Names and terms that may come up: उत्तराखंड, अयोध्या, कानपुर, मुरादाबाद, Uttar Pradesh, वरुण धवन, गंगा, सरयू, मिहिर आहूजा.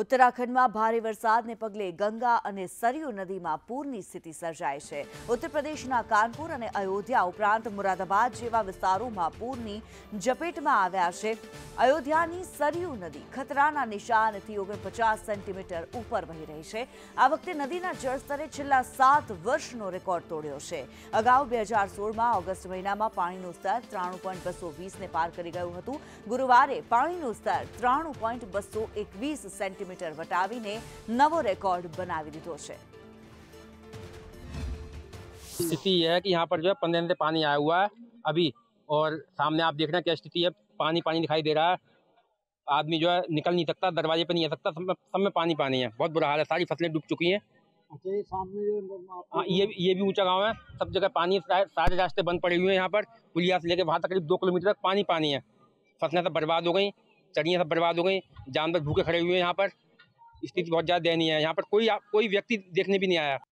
उत्तराखंड में भारी वरसाद ने पगले गंगा और सरयू नदी में पूर की स्थिति सर्जाई है। उत्तर प्रदेश कानपुर और अयोध्या उपरांत मुरादाबाद जेवा विस्तारों में पूर की जपेट में आव्या है। अयोध्या की सरयू नदी खतराना निशान थी 49 सेंटीमीटर ऊपर वही रही है। आ वखते नदी ना जलस्तरे छेल्ला 7 वर्षनो रेकॉर्ड तोड्यो है। अगाऊ 2016 में ऑगस्ट महीना में पानीनु स्तर 93.220 ने पार करी गयुं हतुं। गुरुवारे पानीनु स्तर 93.221 सेंटीमीटर वटावीने नवो रेकॉर्ड बनावी दीधो छे। स्थिति यह है कि यहाँ पर जो है 15 दिन से पानी आया हुआ है अभी, और सामने आप देख रहे हैं क्या स्थिति है। पानी पानी दिखाई दे रहा है, आदमी जो है निकल नहीं सकता, दरवाजे पे नहीं आ सकता, सब में पानी पानी है। बहुत बुरा हाल है, सारी फसलें डूब चुकी हैं। हाँ, ये भी ऊंचा गांव है, सब जगह पानी, सारे रास्ते बंद पड़े हुए हैं। यहाँ पर पुलिया से लेकर वहाँ तक करीब 2 किलोमीटर तक पानी पानी है। फसलें सब बर्बाद हो गई, चरियाँ सब बर्बाद हो गई, जानवर भूखे खड़े हुए हैं। यहाँ पर स्थिति बहुत ज़्यादा दयनीय है। यहाँ पर कोई व्यक्ति देखने भी नहीं आया।